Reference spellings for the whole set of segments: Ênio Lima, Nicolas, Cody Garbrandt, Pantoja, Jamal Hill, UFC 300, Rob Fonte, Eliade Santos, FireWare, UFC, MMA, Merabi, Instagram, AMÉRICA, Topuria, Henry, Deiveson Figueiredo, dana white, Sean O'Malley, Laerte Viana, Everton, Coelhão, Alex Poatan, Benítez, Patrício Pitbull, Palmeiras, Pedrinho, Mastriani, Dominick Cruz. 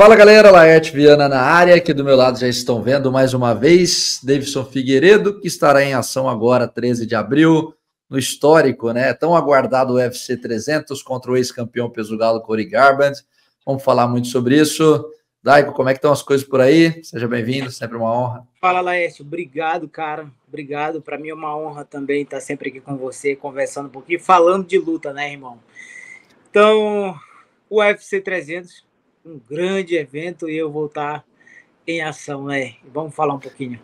Fala galera, Laerte Viana na área, aqui do meu lado já estão vendo mais uma vez Deiveson Figueiredo, que estará em ação agora, 13 de abril, no histórico, né? Tão aguardado o UFC 300 contra o ex-campeão peso galo Cody Garbrandt. Vamos falar muito sobre isso. Daigo, como é que estão as coisas por aí? Seja bem-vindo, sempre uma honra. Fala Laerte, obrigado cara, obrigado. Para mim é uma honra também estar sempre aqui com você, conversando um pouquinho, falando de luta, né irmão? Então, o UFC 300... um grande evento e eu vou estar em ação, né? Vamos falar um pouquinho.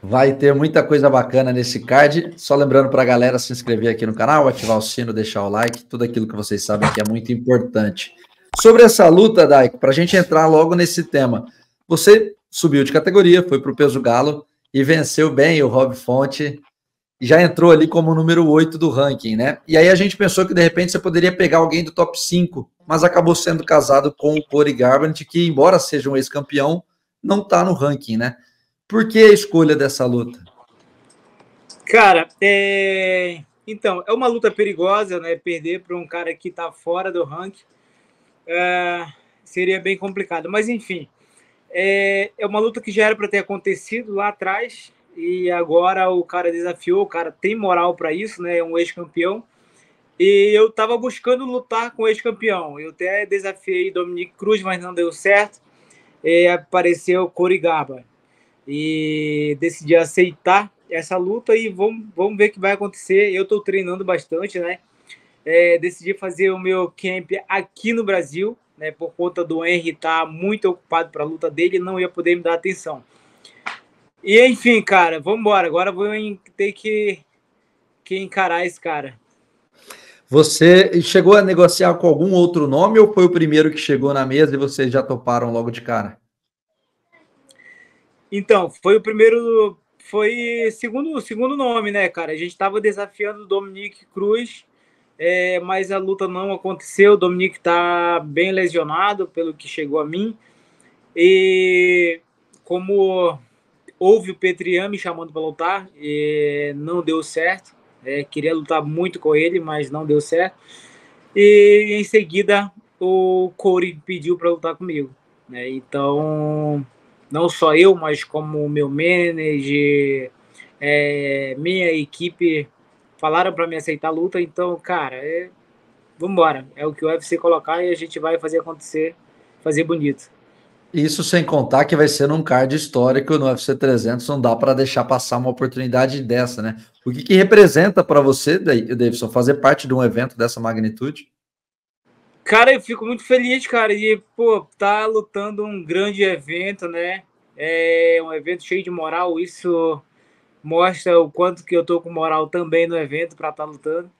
Vai ter muita coisa bacana nesse card. Só lembrando para a galera se inscrever aqui no canal, ativar o sino, deixar o like, tudo aquilo que vocês sabem que é muito importante. Sobre essa luta, Daico, para a gente entrar logo nesse tema. Você subiu de categoria, foi para o peso galo e venceu bem o Rob Fonte. Já entrou ali como número 8 do ranking, né? E aí a gente pensou que, de repente, você poderia pegar alguém do top 5, mas acabou sendo casado com o Cody Garbrandt, que, embora seja um ex-campeão, não tá no ranking, né? Por que a escolha dessa luta? Cara, então, é uma luta perigosa, né? Perder para um cara que tá fora do ranking seria bem complicado. Mas, enfim, é uma luta que já era para ter acontecido lá atrás, e agora o cara desafiou, o cara tem moral para isso, né? É um ex-campeão. E eu tava buscando lutar com o ex-campeão. Eu até desafiei Dominick Cruz, mas não deu certo. E apareceu Cody Garbrandt. E decidi aceitar essa luta e vamos ver o que vai acontecer. Eu tô treinando bastante, né? Decidi fazer o meu camp aqui no Brasil, né? Por conta do Henry tá muito ocupado para a luta dele, não ia poder me dar atenção. E enfim, cara, vamos embora. Agora vou ter que encarar esse cara. Você chegou a negociar com algum outro nome ou foi o primeiro que chegou na mesa e vocês já toparam logo de cara? Então, foi o primeiro, foi segundo nome, né, cara? A gente estava desafiando o Dominick Cruz, mas a luta não aconteceu. O Dominick tá bem lesionado, pelo que chegou a mim. E como houve o Petrício me chamando para lutar e não deu certo. Queria lutar muito com ele, mas não deu certo. E em seguida o Cody pediu para lutar comigo, né? Então, não só eu, mas como o meu manager, minha equipe falaram para me aceitar a luta. Então, cara, vamos embora. É o que o UFC colocar e a gente vai fazer acontecer, fazer bonito. Isso sem contar que vai ser num card histórico no UFC 300, não dá para deixar passar uma oportunidade dessa, né? O que representa para você, Deiveson, fazer parte de um evento dessa magnitude? Cara, eu fico muito feliz, cara, de tá lutando um grande evento, né? É um evento cheio de moral, isso mostra o quanto que eu tô com moral também no evento para estar lutando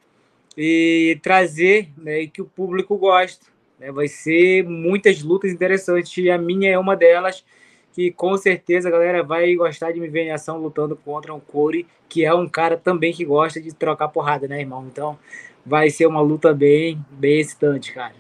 e trazer, né, e que o público gosta. Vai ser muitas lutas interessantes e a minha é uma delas, que com certeza a galera vai gostar de me ver em ação lutando contra um Cody, que é um cara também que gosta de trocar porrada, né, irmão? Então vai ser uma luta bem excitante, cara.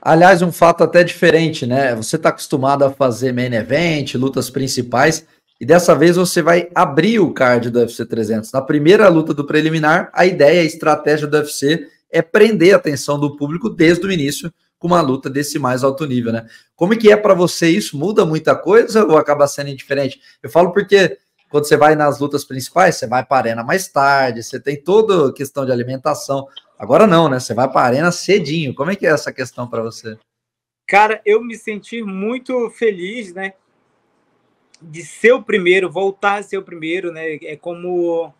Aliás, um fato até diferente, né? Você está acostumado a fazer main event, lutas principais, e dessa vez você vai abrir o card do UFC 300. Na primeira luta do preliminar, a ideia, a estratégia do UFC é prender a atenção do público desde o início, com uma luta desse mais alto nível, né? Como é que é para você isso? Muda muita coisa ou acaba sendo indiferente? Eu falo porque quando você vai nas lutas principais, você vai para a arena mais tarde, você tem toda a questão de alimentação. Agora não, né? Você vai para a arena cedinho. Como é que é essa questão para você? Cara, eu me senti muito feliz, né? De ser o primeiro, voltar a ser o primeiro, né? É como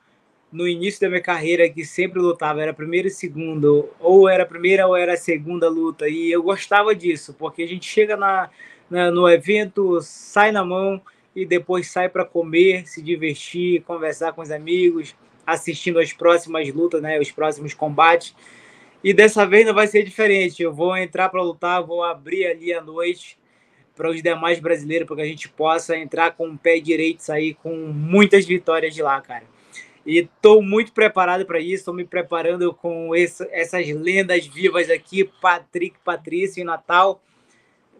no início da minha carreira, que sempre lutava, era primeiro e segundo, ou era a primeira ou era a segunda luta, e eu gostava disso, porque a gente chega no evento, sai na mão, e depois sai para comer, se divertir, conversar com os amigos, assistindo as próximas lutas, né, os próximos combates, e dessa vez não vai ser diferente, eu vou entrar para lutar, vou abrir ali à noite, para os demais brasileiros, para que a gente possa entrar com o pé direito, sair com muitas vitórias de lá, cara. E estou muito preparado para isso, estou me preparando com essas lendas vivas aqui, Patrício e Natal,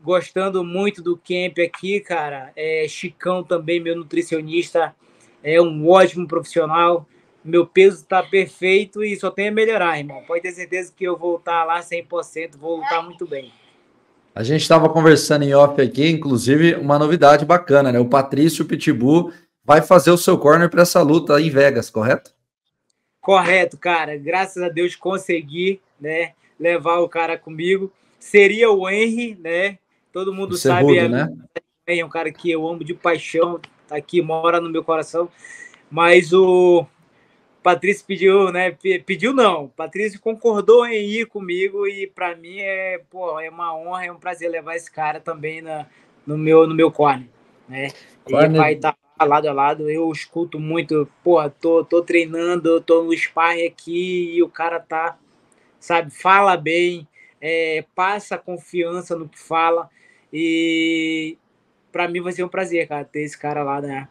gostando muito do camp aqui, cara. Chicão também, meu nutricionista, é um ótimo profissional, meu peso está perfeito e só tem a melhorar, irmão. Pode ter certeza que eu vou estar lá 100%, vou lutar muito bem. A gente estava conversando em off aqui, inclusive, uma novidade bacana, né? O Patrício Pitbull vai fazer o seu corner para essa luta em Vegas, correto? Correto, cara. Graças a Deus consegui, né, levar o cara comigo. Seria o Henry, né? Todo mundo sabe, né? É um cara que eu amo de paixão, tá aqui, mora no meu coração. Mas o Patrício pediu, né? Pediu não. Patrício concordou em ir comigo e para mim é, pô, é uma honra, é um prazer levar esse cara também no meu corner, né? Corner. Ele vai estar lado a lado. Eu escuto muito, porra, tô treinando, tô no sparring aqui e o cara tá, sabe, fala bem, passa confiança no que fala e para mim vai ser um prazer, cara, ter esse cara lá, né,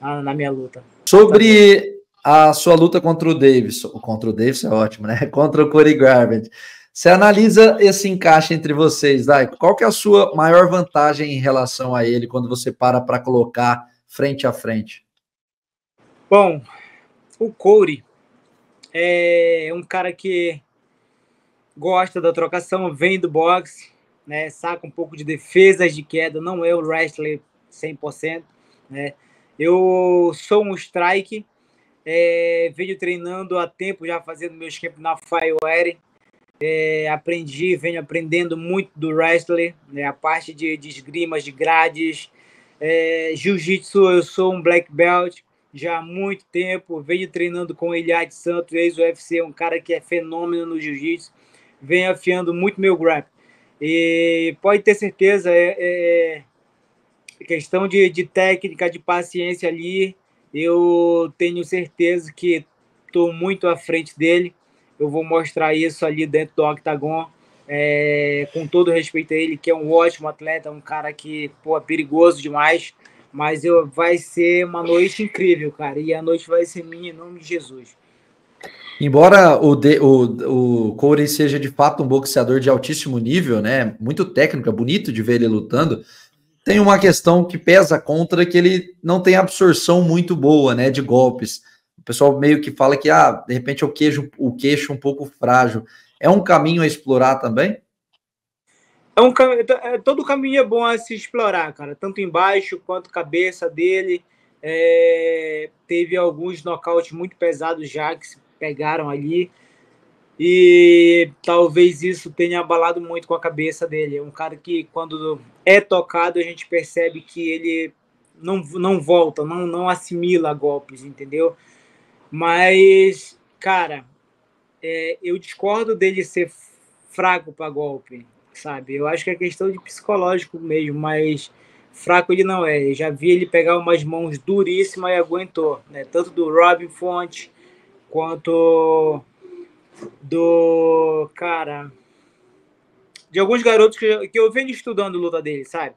na minha luta. Sobre a sua luta contra o Deiveson é ótimo, né? Contra o Cody Garbrandt. Você analisa esse encaixe entre vocês, Dai? Qual que é a sua maior vantagem em relação a ele quando você para colocar frente a frente? Bom, o Cody é um cara que gosta da trocação, vem do boxe, né? Saca um pouco de defesas de queda, não é o wrestler 100%, né? Eu sou um strike, venho treinando há tempo, já fazendo meus campos na FireWare, venho aprendendo muito do wrestler, né? A parte de esgrimas, de grades, jiu-jitsu, eu sou um black belt já há muito tempo, venho treinando com Eliade Santos, ex-UFC, um cara que é fenômeno no jiu-jitsu, venho afiando muito meu grappling. E pode ter certeza, questão de técnica, de paciência ali, eu tenho certeza que estou muito à frente dele, eu vou mostrar isso ali dentro do octagon, com todo respeito a ele, que é um ótimo atleta, um cara que, pô, é perigoso demais, mas vai ser uma noite incrível, cara, e a noite vai ser minha, em nome de Jesus. Embora o Cody seja de fato um boxeador de altíssimo nível, né, muito técnica, bonito de ver ele lutando, tem uma questão que pesa contra, que ele não tem absorção muito boa, né, de golpes. O pessoal meio que fala que, de repente, o queixo um pouco frágil. É um caminho a explorar também? Todo caminho é bom a se explorar, cara, tanto embaixo quanto cabeça dele. Teve alguns nocautes muito pesados já que se pegaram ali e talvez isso tenha abalado muito com a cabeça dele. É um cara que quando é tocado a gente percebe que ele não volta, não assimila golpes, entendeu? Mas, cara, eu discordo dele ser fraco para golpe, sabe? Eu acho que é questão de psicológico mesmo, mas fraco ele não é. Eu já vi ele pegar umas mãos duríssimas e aguentou, né? Tanto do Rob Fonte quanto do cara, de alguns garotos que eu venho estudando luta dele, sabe?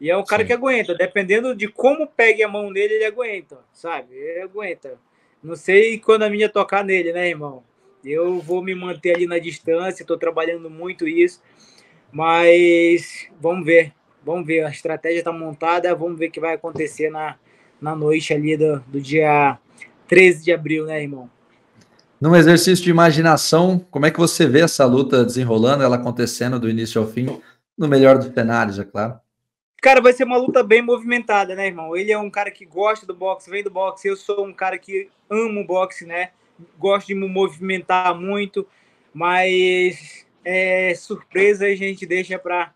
E é um cara, sim, que aguenta, dependendo de como pegue a mão nele, ele aguenta, sabe? Ele aguenta. Não sei quando a minha tocar nele, né, irmão? Eu vou me manter ali na distância, estou trabalhando muito isso, mas vamos ver, a estratégia está montada, vamos ver o que vai acontecer na noite ali do dia 13 de abril, né, irmão? Num exercício de imaginação, como é que você vê essa luta desenrolando, ela acontecendo do início ao fim, no melhor dos cenários, é claro? Cara, vai ser uma luta bem movimentada, né, irmão? Ele é um cara que gosta do boxe, vem do boxe, eu sou um cara que amo boxe, né? Gosto de me movimentar muito, mas surpresa a gente deixa para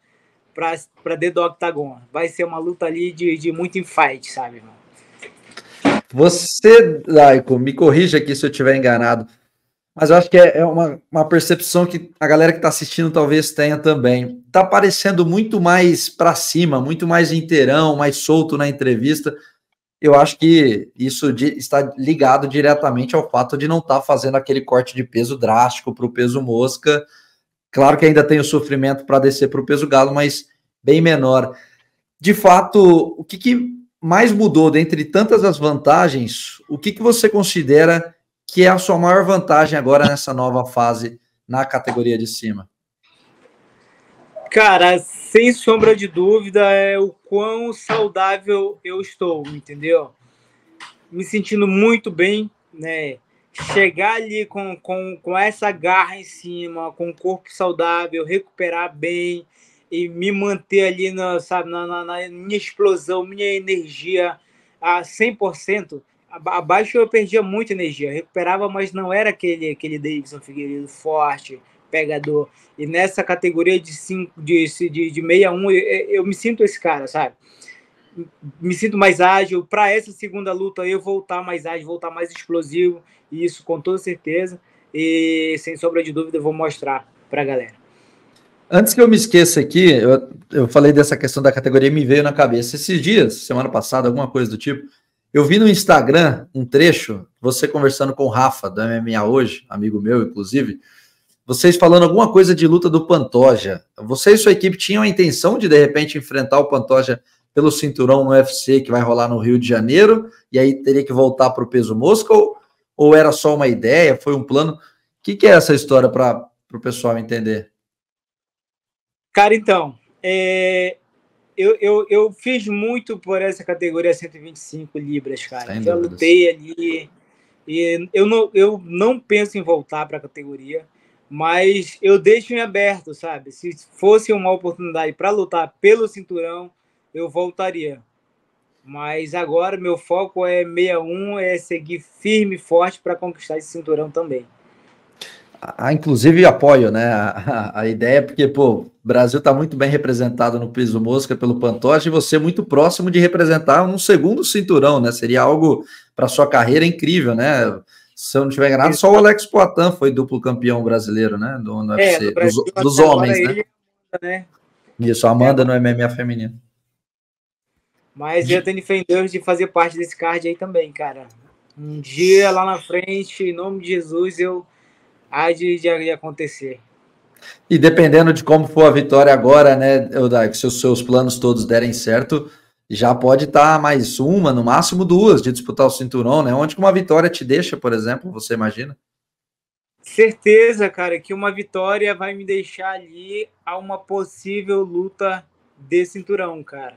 dentro do octagon. Vai ser uma luta ali de muito infight, sabe, irmão? Você, Daico, me corrija aqui se eu estiver enganado, mas eu acho que é uma percepção que a galera que está assistindo talvez tenha também. Tá parecendo muito mais para cima, muito mais inteirão, mais solto na entrevista. Eu acho que isso está ligado diretamente ao fato de não estar fazendo aquele corte de peso drástico para o peso mosca. Claro que ainda tem o sofrimento para descer para o peso galo, mas bem menor. De fato, o que mais mudou dentre tantas as vantagens? O que você considera que é a sua maior vantagem agora nessa nova fase na categoria de cima? Cara, sem sombra de dúvida, é o quão saudável eu estou, entendeu? Me sentindo muito bem, né? Chegar ali com essa garra em cima, com o corpo saudável, recuperar bem, e me manter ali na, sabe, na minha explosão, minha energia a 100%. Abaixo eu perdia muita energia, recuperava, mas não era aquele Deiveson Figueiredo forte, pegador. E nessa categoria de 61, eu me sinto esse cara, sabe? Me sinto mais ágil. Para essa segunda luta eu voltar mais ágil, voltar mais explosivo, e isso com toda certeza, e sem sombra de dúvida eu vou mostrar para a galera. Antes que eu me esqueça aqui, eu falei dessa questão da categoria, me veio na cabeça esses dias, semana passada, alguma coisa do tipo, eu vi no Instagram um trecho, você conversando com o Rafa, do MMA Hoje, amigo meu, inclusive, vocês falando alguma coisa de luta do Pantoja. Você e sua equipe tinham a intenção de repente, enfrentar o Pantoja pelo cinturão no UFC, que vai rolar no Rio de Janeiro, e aí teria que voltar para o peso mosca, ou era só uma ideia, foi um plano? O que é essa história para o pessoal entender? Cara, então, eu fiz muito por essa categoria 125 libras, cara. Eu lutei ali. E eu não penso em voltar para a categoria, mas eu deixo em aberto, sabe? Se fosse uma oportunidade para lutar pelo cinturão, eu voltaria. Mas agora meu foco é 61, é seguir firme e forte para conquistar esse cinturão também. Inclusive apoio, né? A ideia é porque, pô, o Brasil tá muito bem representado no peso mosca pelo Pantoja, e você muito próximo de representar um segundo cinturão, né? Seria algo para sua carreira incrível, né? Se eu não tiver enganado, só o Alex Poatan foi duplo campeão brasileiro, né? No UFC, dos homens, né? Isso, a Amanda no MMA feminino. Mas eu tenho fé em Deus de fazer parte desse card aí também, cara. Um dia lá na frente, em nome de Jesus, eu há de acontecer. E dependendo de como for a vitória agora, né, Eudai, se os seus planos todos derem certo, já pode estar mais uma, no máximo duas, de disputar o cinturão, né? Onde que uma vitória te deixa, por exemplo, você imagina? Certeza, cara, que uma vitória vai me deixar ali a uma possível luta de cinturão, cara.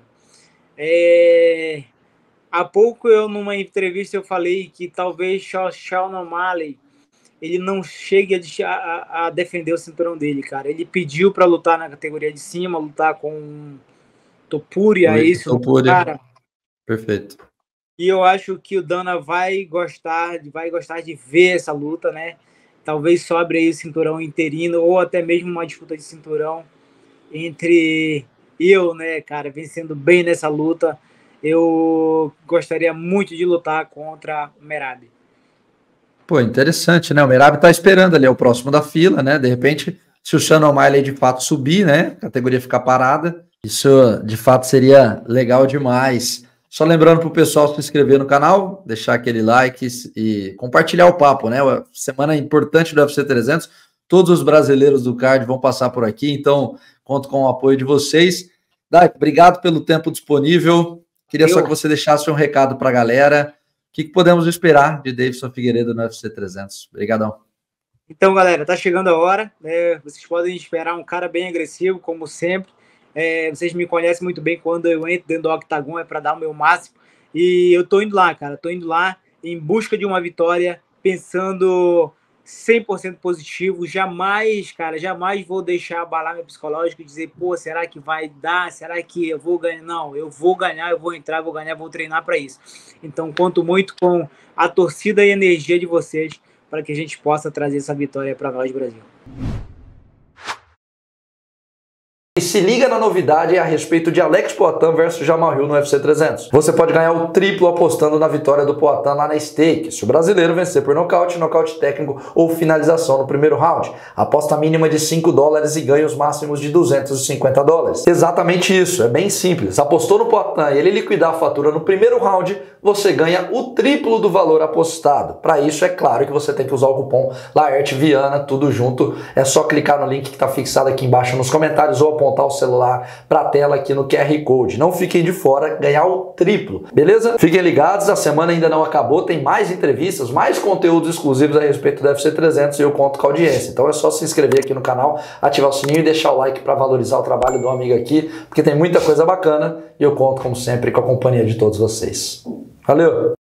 Há pouco eu, numa entrevista, eu falei que talvez Sean O'Malley ele não chega a defender o cinturão dele, cara. Ele pediu para lutar na categoria de cima, lutar com Topuria, isso, Topuria. Cara. Perfeito. E eu acho que o Dana vai gostar de ver essa luta, né? Talvez sobre aí o cinturão interino, ou até mesmo uma disputa de cinturão entre eu, né, cara, vencendo bem nessa luta. Eu gostaria muito de lutar contra o Merabi. Pô, interessante, né? O Merabi tá esperando ali, é o próximo da fila, né? De repente, se o Sean O'Malley de fato subir, né? A categoria ficar parada, isso de fato seria legal demais. Só lembrando pro pessoal se inscrever no canal, deixar aquele like e compartilhar o papo, né? Uma semana importante do UFC 300, todos os brasileiros do card vão passar por aqui, então conto com o apoio de vocês. Dai, obrigado pelo tempo disponível. Queria só que você deixasse um recado pra galera. O que podemos esperar de Deiveson Figueiredo no UFC 300? Obrigadão. Então, galera, tá chegando a hora, né? Vocês podem esperar um cara bem agressivo, como sempre. Vocês me conhecem muito bem, quando eu entro dentro do octagon é para dar o meu máximo. E eu tô indo lá, cara. Tô indo lá em busca de uma vitória, pensando 100% positivo. Jamais, cara, jamais vou deixar abalar meu psicológico e dizer, pô, será que vai dar? Será que eu vou ganhar? Não, eu vou ganhar, eu vou entrar, vou ganhar, vou treinar para isso. Então, conto muito com a torcida e a energia de vocês para que a gente possa trazer essa vitória para nós, Brasil. E se liga na novidade a respeito de Alex Poatan versus Jamal Hill no UFC 300. Você pode ganhar o triplo apostando na vitória do Poatan lá na stake, se o brasileiro vencer por nocaute, nocaute técnico ou finalização no primeiro round. Aposta mínima de $5 e ganha os máximos de $250. Exatamente isso, é bem simples. Apostou no Poatan e ele liquidar a fatura no primeiro round, você ganha o triplo do valor apostado. Para isso, é claro que você tem que usar o cupom Laerte Viana, tudo junto. É só clicar no link que está fixado aqui embaixo nos comentários ou apontar o celular para a tela aqui no QR Code. Não fiquem de fora, ganhar o triplo, beleza? Fiquem ligados, a semana ainda não acabou, tem mais entrevistas, mais conteúdos exclusivos a respeito do UFC 300 e eu conto com a audiência. Então é só se inscrever aqui no canal, ativar o sininho e deixar o like para valorizar o trabalho do amigo aqui, porque tem muita coisa bacana e eu conto, como sempre, com a companhia de todos vocês. Valeu!